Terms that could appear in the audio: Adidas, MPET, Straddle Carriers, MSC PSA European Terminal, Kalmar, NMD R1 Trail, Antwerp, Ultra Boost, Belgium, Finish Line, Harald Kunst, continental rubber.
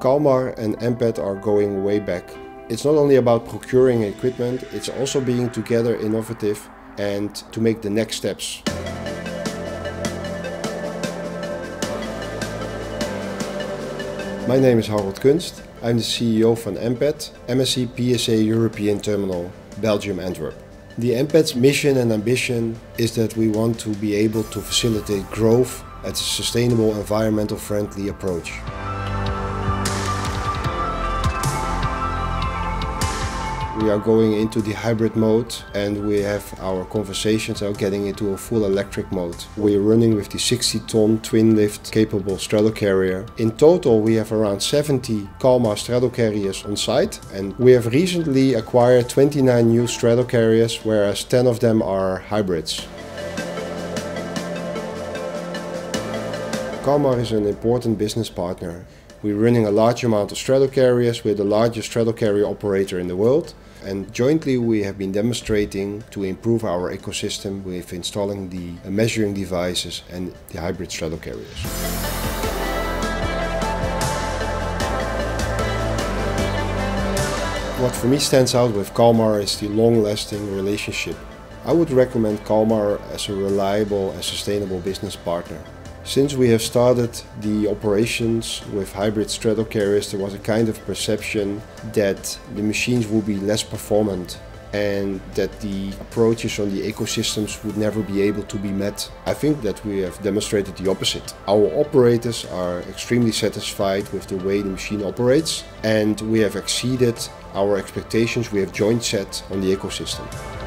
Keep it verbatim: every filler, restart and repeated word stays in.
Kalmar and M PET are going way back. It's not only about procuring equipment, it's also being together innovative and to make the next steps. My name is Harald Kunst. I'm the C E O van M PET, M S C P S A European Terminal, Belgium, Antwerp. The M PET's mission and ambition is that we want to be able to facilitate growth at a sustainable, environmental friendly approach. We are going into the hybrid mode and we have our conversations are getting into a full electric mode. We're running with the sixty ton twin lift capable straddle carrier. In total we have around seventy Kalmar straddle carriers on site, and we have recently acquired twenty-nine new straddle carriers, whereas ten of them are hybrids. Kalmar is an important business partner. We're running a large amount of straddle carriers. We're the largest straddle carrier operator in the world. And jointly we have been demonstrating to improve our ecosystem with installing the measuring devices and the hybrid straddle carriers. What for me stands out with Kalmar is the long-lasting relationship. I would recommend Kalmar as a reliable and sustainable business partner. Since we have started the operations with hybrid straddle carriers, there was a kind of perception that the machines would be less performant and that the approaches on the ecosystems would never be able to be met. I think that we have demonstrated the opposite. Our operators are extremely satisfied with the way the machine operates, and we have exceeded our expectations we have joint set on the ecosystem.